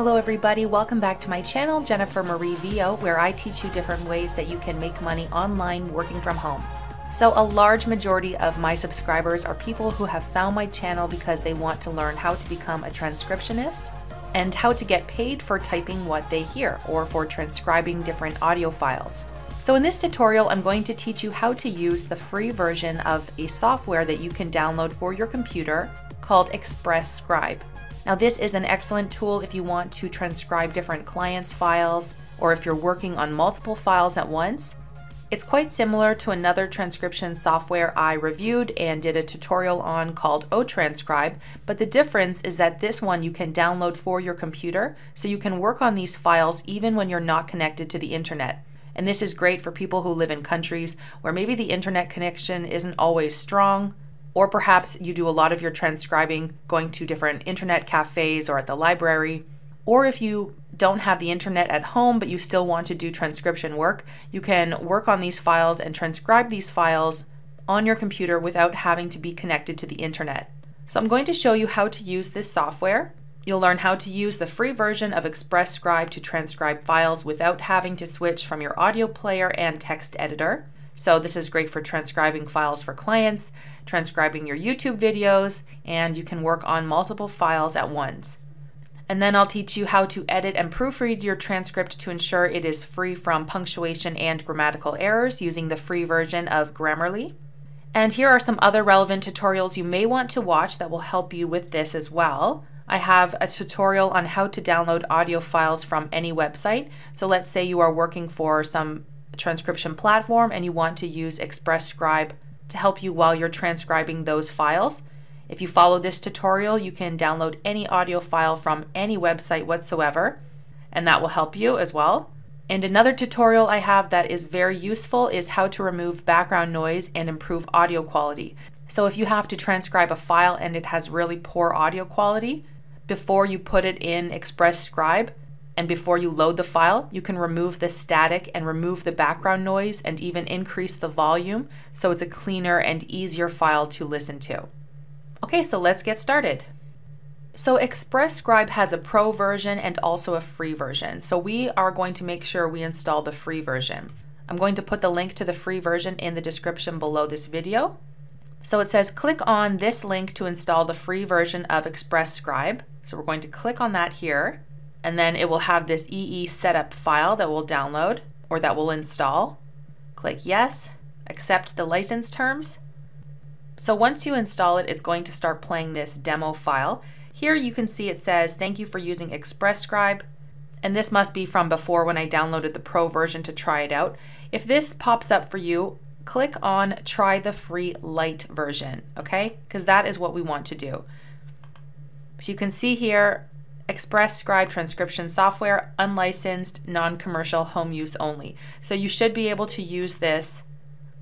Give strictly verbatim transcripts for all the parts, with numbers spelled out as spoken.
Hello everybody, welcome back to my channel, Jennifer Marie Vo, where I teach you different ways that you can make money online working from home. So a large majority of my subscribers are people who have found my channel because they want to learn how to become a transcriptionist and how to get paid for typing what they hear or for transcribing different audio files. So in this tutorial, I'm going to teach you how to use the free version of a software that you can download for your computer called Express Scribe. Now this is an excellent tool if you want to transcribe different clients' files or if you're working on multiple files at once. It's quite similar to another transcription software I reviewed and did a tutorial on called OTranscribe, but the difference is that this one you can download for your computer so you can work on these files even when you're not connected to the internet. And this is great for people who live in countries where maybe the internet connection isn't always strong, or perhaps you do a lot of your transcribing going to different internet cafes or at the library. Or if you don't have the internet at home but you still want to do transcription work, you can work on these files and transcribe these files on your computer without having to be connected to the internet. So I'm going to show you how to use this software. You'll learn how to use the free version of Express Scribe to transcribe files without having to switch from your audio player and text editor. So this is great for transcribing files for clients, transcribing your YouTube videos, and you can work on multiple files at once. And then I'll teach you how to edit and proofread your transcript to ensure it is free from punctuation and grammatical errors using the free version of Grammarly. And here are some other relevant tutorials you may want to watch that will help you with this as well. I have a tutorial on how to download audio files from any website. So let's say you are working for some transcription platform and you want to use Express Scribe to help you while you're transcribing those files. If you follow this tutorial, you can download any audio file from any website whatsoever, and that will help you as well. And another tutorial I have that is very useful is how to remove background noise and improve audio quality. So if you have to transcribe a file and it has really poor audio quality, before you put it in Express Scribe, and before you load the file, you can remove the static and remove the background noise and even increase the volume so it's a cleaner and easier file to listen to. Okay, so let's get started. So Express Scribe has a pro version and also a free version. So we are going to make sure we install the free version. I'm going to put the link to the free version in the description below this video. So it says click on this link to install the free version of Express Scribe. So we're going to click on that here. And then it will have this E E setup file that we'll download or that we'll install. Click yes, accept the license terms. So once you install it, it's going to start playing this demo file. Here you can see it says, thank you for using Express Scribe. And this must be from before when I downloaded the pro version to try it out. If this pops up for you, click on try the free light version, okay? Because that is what we want to do. So you can see here, Express Scribe transcription software, unlicensed, non-commercial, home use only. So you should be able to use this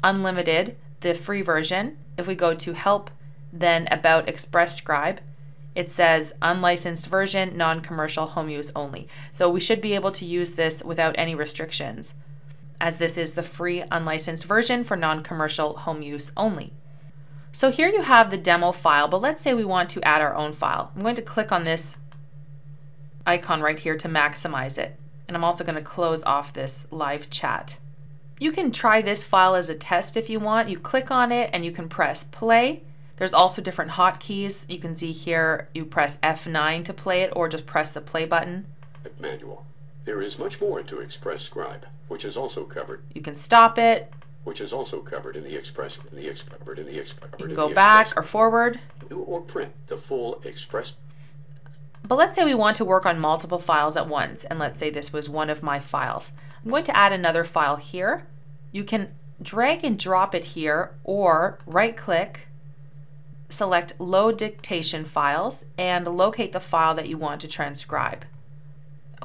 unlimited, the free version. If we go to help, then about Express Scribe, it says unlicensed version, non-commercial, home use only. So we should be able to use this without any restrictions, as this is the free unlicensed version for non-commercial home use only. So here you have the demo file, but let's say we want to add our own file. I'm going to click on this icon right here to maximize it. And I'm also going to close off this live chat. You can try this file as a test if you want. You click on it and you can press play. There's also different hotkeys. You can see here you press F nine to play it or just press the play button. Manual. There is much more to Express Scribe, which is also covered. You can stop it, which is also covered in the Express, in the Express, in the Express. You can go back or forward or print the full Express. But let's say we want to work on multiple files at once, and let's say this was one of my files. I'm going to add another file here. You can drag and drop it here, or right-click, select Load Dictation Files, and locate the file that you want to transcribe.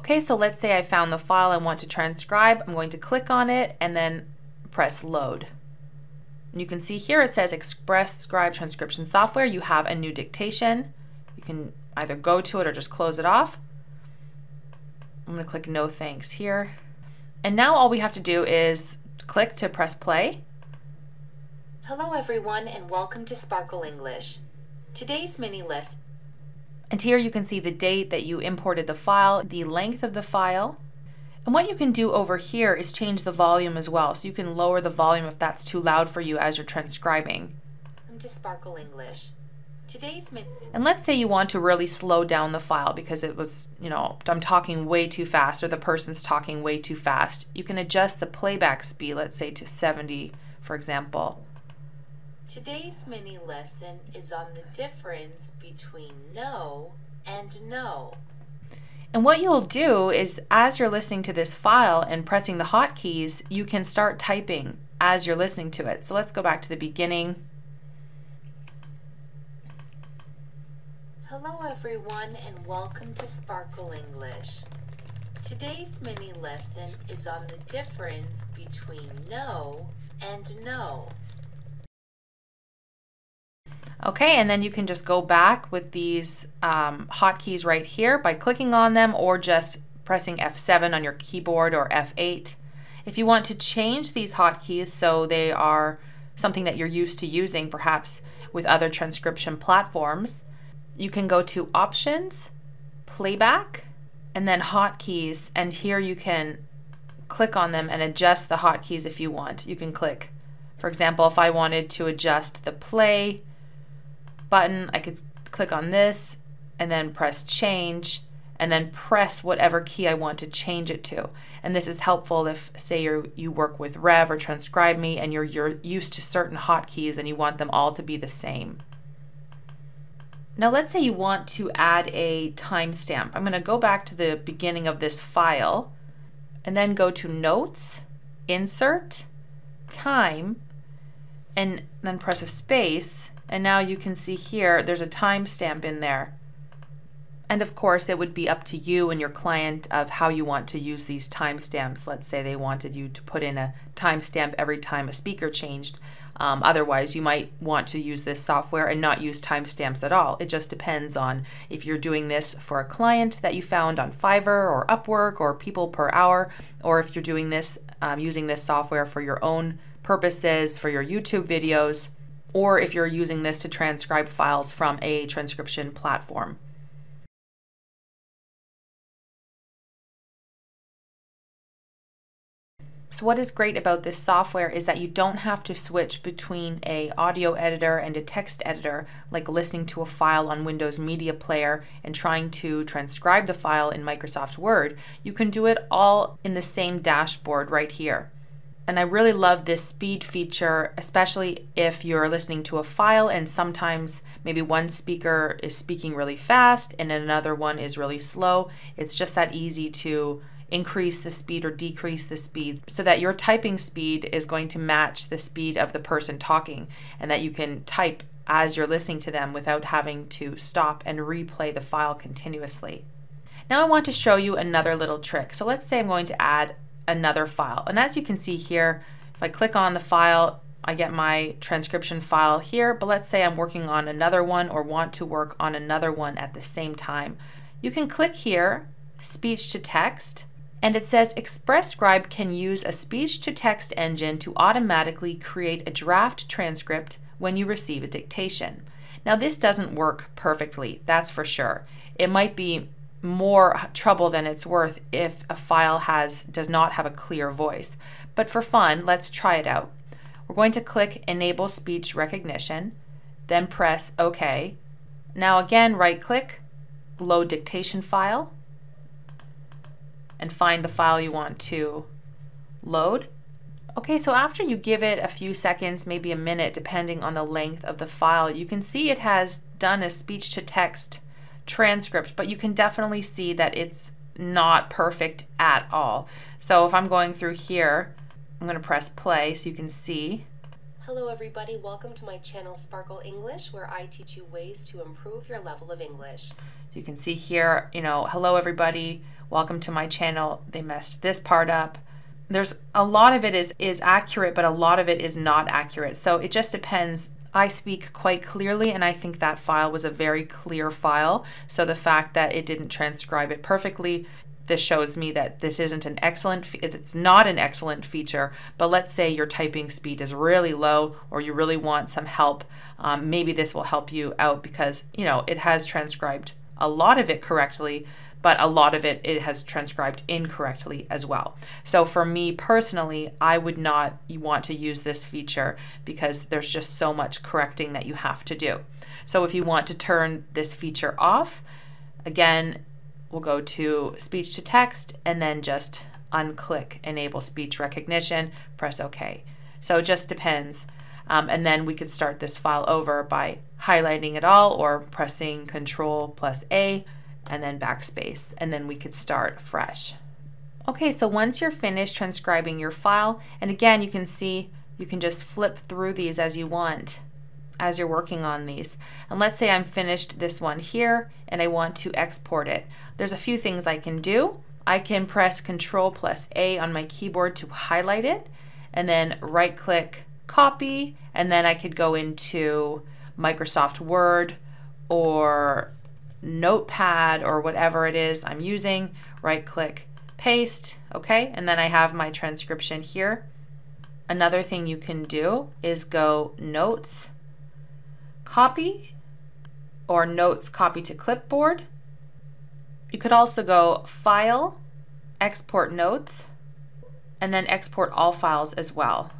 Okay, so let's say I found the file I want to transcribe. I'm going to click on it and then press Load. And you can see here it says Express Scribe Transcription Software. You have a new dictation. You can either go to it or just close it off. I'm going to click no thanks here. And now all we have to do is click to press play. Hello everyone and welcome to Sparkle English. Today's mini lesson. And here you can see the date that you imported the file, the length of the file. And what you can do over here is change the volume as well. So you can lower the volume if that's too loud for you as you're transcribing. Welcome to Sparkle English. Today's min- and let's say you want to really slow down the file because it was, you know, I'm talking way too fast or the person's talking way too fast. You can adjust the playback speed, let's say to seventy, for example. Today's mini lesson is on the difference between no and no. And what you'll do is as you're listening to this file and pressing the hotkeys, you can start typing as you're listening to it. So let's go back to the beginning. Hello everyone and welcome to Sparkle English. Today's mini lesson is on the difference between no and no. Okay, and then you can just go back with these um, hotkeys right here by clicking on them or just pressing F seven on your keyboard or F eight. If you want to change these hotkeys so they are something that you're used to using perhaps with other transcription platforms, you can go to Options, Playback, and then Hotkeys, and here you can click on them and adjust the hotkeys if you want. You can click, for example, if I wanted to adjust the play button, I could click on this and then press Change, and then press whatever key I want to change it to. And this is helpful if, say, you you work with Rev or Transcribe Me and you're, you're used to certain hotkeys and you want them all to be the same. Now let's say you want to add a timestamp. I'm going to go back to the beginning of this file and then go to Notes, Insert, Time, and then press a space, and now you can see here there's a timestamp in there. And of course it would be up to you and your client of how you want to use these timestamps. Let's say they wanted you to put in a timestamp every time a speaker changed. Um, otherwise, you might want to use this software and not use timestamps at all. It just depends on if you're doing this for a client that you found on Fiverr or Upwork or People Per Hour, or if you're doing this um, using this software for your own purposes, for your YouTube videos, or if you're using this to transcribe files from a transcription platform. So what is great about this software is that you don't have to switch between an audio editor and a text editor, like listening to a file on Windows Media Player and trying to transcribe the file in Microsoft Word. You can do it all in the same dashboard right here. And I really love this speed feature, especially if you're listening to a file and sometimes maybe one speaker is speaking really fast and another one is really slow. It's just that easy to increase the speed or decrease the speed so that your typing speed is going to match the speed of the person talking and that you can type as you're listening to them without having to stop and replay the file continuously. Now I want to show you another little trick. So let's say I'm going to add another file. And as you can see here, if I click on the file, I get my transcription file here, but let's say I'm working on another one or want to work on another one at the same time. You can click here, Speech to Text, and it says Express Scribe can use a speech-to-text engine to automatically create a draft transcript when you receive a dictation. Now this doesn't work perfectly, that's for sure. It might be more trouble than it's worth if a file has does not have a clear voice. But for fun, let's try it out. We're going to click Enable Speech Recognition, then press OK. Now again, right-click, Load Dictation File, and find the file you want to load. Okay, so after you give it a few seconds, maybe a minute, depending on the length of the file, you can see it has done a speech-to-text transcript, but you can definitely see that it's not perfect at all. So if I'm going through here, I'm going to press play so you can see. Hello everybody, welcome to my channel Sparkle English, where I teach you ways to improve your level of English. You can see here, you know, hello everybody, welcome to my channel, they messed this part up. There's a lot of it is, is accurate, but a lot of it is not accurate. So it just depends. I speak quite clearly and I think that file was a very clear file. So the fact that it didn't transcribe it perfectly, this shows me that this isn't an excellent, it's not an excellent feature, but let's say your typing speed is really low or you really want some help. Um, maybe this will help you out because, you know, it has transcribed a lot of it correctly, but a lot of it, it has transcribed incorrectly as well. So for me personally, I would not want to use this feature because there's just so much correcting that you have to do. So if you want to turn this feature off, again, we'll go to speech to text and then just unclick enable speech recognition, press OK. So it just depends. Um, and then we could start this file over by highlighting it all or pressing Control plus A and then backspace, and then we could start fresh. Okay, so once you're finished transcribing your file, and again, you can see you can just flip through these as you want as you're working on these. And let's say I'm finished this one here and I want to export it. There's a few things I can do. I can press Control plus A on my keyboard to highlight it, and then right click copy, and then I could go into Microsoft Word or Notepad or whatever it is I'm using, right click, paste, okay, and then I have my transcription here. Another thing you can do is go Notes, Copy, or Notes Copy to Clipboard. You could also go File, Export Notes, and then Export All Files as well.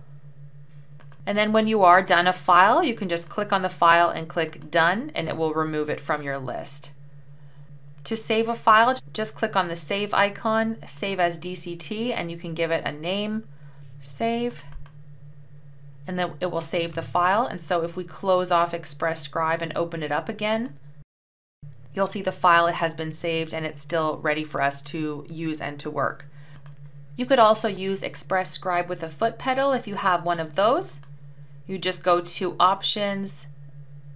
And then when you are done a file, you can just click on the file and click Done, and it will remove it from your list. To save a file, just click on the Save icon, Save as D C T, and you can give it a name, Save, and then it will save the file. And so if we close off Express Scribe and open it up again, you'll see the file it has been saved and it's still ready for us to use and to work. You could also use Express Scribe with a foot pedal if you have one of those. You just go to Options,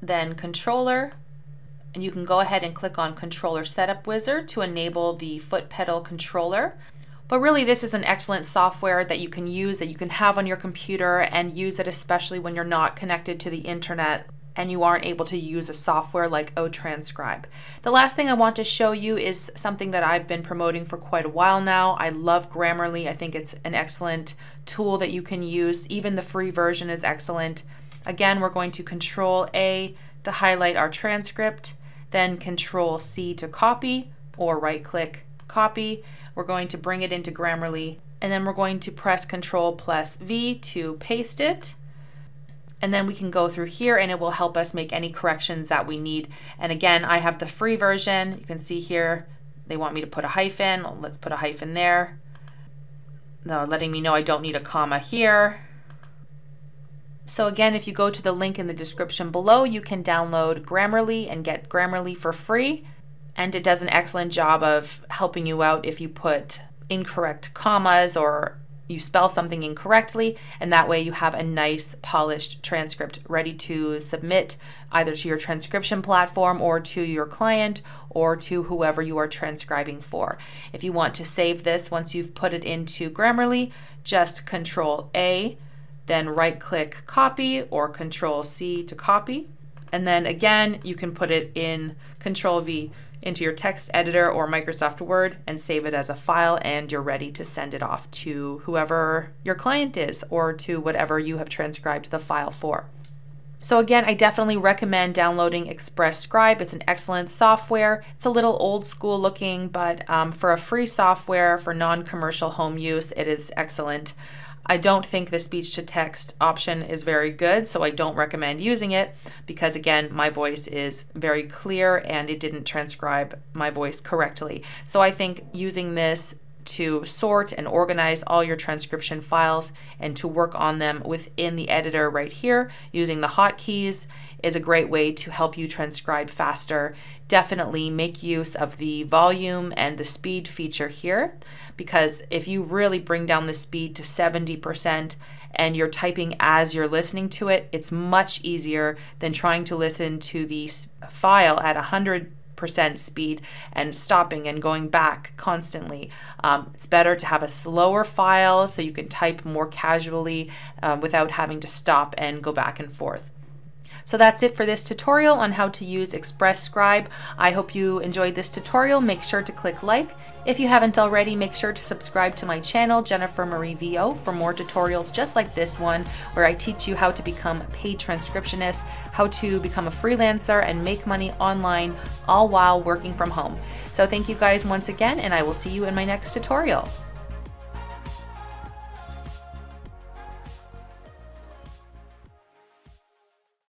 then Controller, and you can go ahead and click on Controller Setup Wizard to enable the foot pedal controller. But really, this is an excellent software that you can use, that you can have on your computer and use it especially when you're not connected to the internet and you aren't able to use a software like OTranscribe. The last thing I want to show you is something that I've been promoting for quite a while now. I love Grammarly. I think it's an excellent tool that you can use. Even the free version is excellent. Again, we're going to Control A to highlight our transcript, then Control C to copy, or right click, copy. We're going to bring it into Grammarly, and then we're going to press Control plus V to paste it. And then we can go through here and it will help us make any corrections that we need. And again, I have the free version. You can see here, they want me to put a hyphen. Well, let's put a hyphen there. They're letting me know I don't need a comma here. So again, if you go to the link in the description below, you can download Grammarly and get Grammarly for free. And it does an excellent job of helping you out if you put incorrect commas or you spell something incorrectly, and that way you have a nice polished transcript ready to submit either to your transcription platform or to your client or to whoever you are transcribing for. If you want to save this once you've put it into Grammarly, just Control A, then right click copy or Control C to copy. And then again, you can put it in Control V into your text editor or Microsoft Word and save it as a file, and you're ready to send it off to whoever your client is or to whatever you have transcribed the file for. So again, I definitely recommend downloading Express Scribe. It's an excellent software. It's a little old school looking, but um, for a free software for non-commercial home use, it is excellent. I don't think the speech to text option is very good, so I don't recommend using it because, again, my voice is very clear and it didn't transcribe my voice correctly. So I think using this to sort and organize all your transcription files and to work on them within the editor right here using the hotkeys is a great way to help you transcribe faster. Definitely make use of the volume and the speed feature here, because if you really bring down the speed to seventy percent and you're typing as you're listening to it, it's much easier than trying to listen to the file at one hundred percent speed and stopping and going back constantly. Um, it's better to have a slower file so you can type more casually uh, without having to stop and go back and forth. So that's it for this tutorial on how to use Express Scribe. I hope you enjoyed this tutorial. Make sure to click like. If you haven't already, make sure to subscribe to my channel, Jennifer Marie Vo, for more tutorials just like this one, where I teach you how to become a paid transcriptionist, how to become a freelancer, and make money online, all while working from home. So thank you guys once again, and I will see you in my next tutorial.